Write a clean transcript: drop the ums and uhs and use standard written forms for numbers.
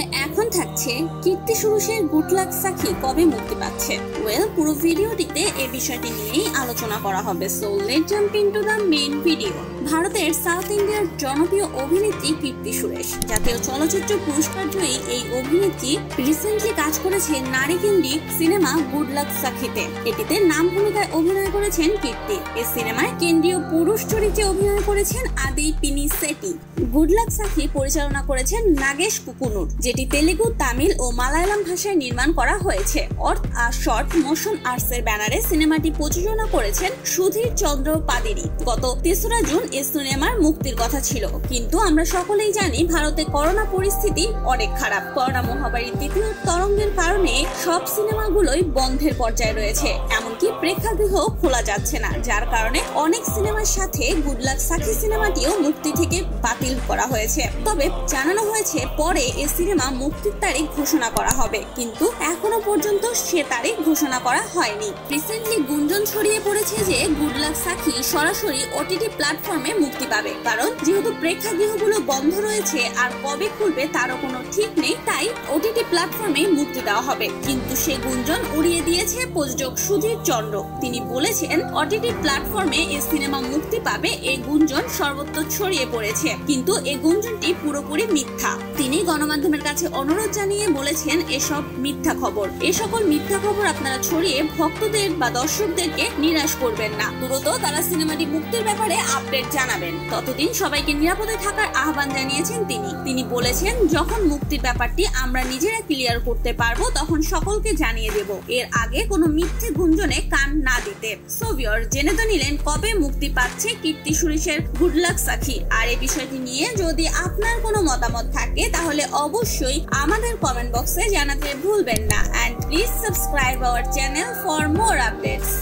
তাহলে এখন থাকছে কীর্তি সুরেশের গুড লাক সাখি কবে মুক্তি পাচ্ছে। ওয়েল, পুরো ভিডিওটিতে এই বিষয়টি নিয়েই আলোচনা করা হবে। So let's jump into the main video. ভারতের সাউথ ইন্ডিয়ার জনপ্রিয় অভিনেত্রী কীর্তি সুরেশ, জাতীয় চলচ্চিত্র পুরস্কার জয়ী এই অভিনেত্রী রিসেন্টলি কাজ করেছে নারী কেন্দ্রিক সিনেমা গুড লাক সাখিতে। এটিতে নাম ভূমিকায় অভিনয় করেছেন কীর্তি। এই সিনেমায় কেন্দ্রীয় পুরুষ চরিত্রে অভিনয় করেছেন আদি পিনি সেটি। গুড লাক সাখি পরিচালনা করেছেন নাগেশ কুকুনুর, যেটি তেলেগু, তামিল ও মালায়ালাম ভাষায় নির্মাণ করা হয়েছে। অর্থ আর শর্ট মোশন আর্টস এর ব্যানারে সিনেমাটি প্রযোজনা করেছেন সুধীর চন্দ্র পাদিরি। গত ৩রা জুন এই সিনেমার মুক্তির কথা ছিল, কিন্তু আমরা সকলেই জানি ভারতে করোনা পরিস্থিতি অনেক খারাপ। করোনা মহামারীর দ্বিতীয় তরঙ্গের কারণে সব সিনেমাগুলোই বন্ধের পর্যায়ে রয়েছে, এমনকি প্রেক্ষাগৃহ খোলা যাচ্ছে না, যার কারণে অনেক সিনেমার সাথে গুড লাক সাখি সিনেমাটিও মুক্তি থেকে বাতিল করা হয়েছে। তবে জানানো হয়েছে পরে এই সিনেমা মুক্তির তারিখ ঘোষণা করা হবে, কিন্তু এখনো পর্যন্ত সে তারিখ ঘোষণা করা হয়নি। রিসেন্টলি গুঞ্জন ছড়িয়ে পড়েছে যে গুড লাক সাখি সরাসরি ওটিটি প্ল্যাটফর্মে মুক্তি পাবে, কারণ যেহেতু প্রেক্ষাগৃহগুলো বন্ধ রয়েছে আর কবে খুলবে তারও কোনো ঠিক নেই, তাই ওটিটি প্ল্যাটফর্মে মুক্তি দেওয়া হবে। কিন্তু সে গুঞ্জন উড়িয়ে দিয়েছে প্রযোজক সুধীর চন্দ্র। তিনি বলেছেন ওটিটি প্ল্যাটফর্মে এই সিনেমা মুক্তি পাবে, এই গুঞ্জন সর্বত্র ছড়িয়ে পড়েছে, কিন্তু এই গুঞ্জনটি পুরোপুরি মিথ্যা। তিনি গণমাধ্যমের কাছে অনুরোধ জানিয়ে বলেছেন এসব মিথ্যা খবর, এ সকল মিথ্যা খবর আপনারা ছড়িয়ে ভক্তদের বা দর্শকদেরকে নিরাশ করবেন না। দ্রুত তারা সিনেমাটি মুক্তির ব্যাপারে আপডেট জানাবেন, ততদিন সবাইকে নিরাপদে থাকার আহ্বান জানিয়েছেন তিনি। তিনি বলেছেন যখন মুক্তির ব্যাপারটি আমরা নিজেরা ক্লিয়ার করতে পারবো তখন সকলকে জানিয়ে দেব, এর আগে কোনো মিথ্যে গুঞ্জনে কান না দিতে। সো ভিউয়ার, জেনে তো নিলেন কবে মুক্তি পাচ্ছে কীর্তি সুরেশের গুড লাক সাখি। আর এই বিষয়টি নিয়ে যদি আপনার কোনো মতামত থাকে তাহলে অবশ্যই আমাদের কমেন্ট বক্সে জানাতে ভুলবেন না। And please subscribe our channel for more updates.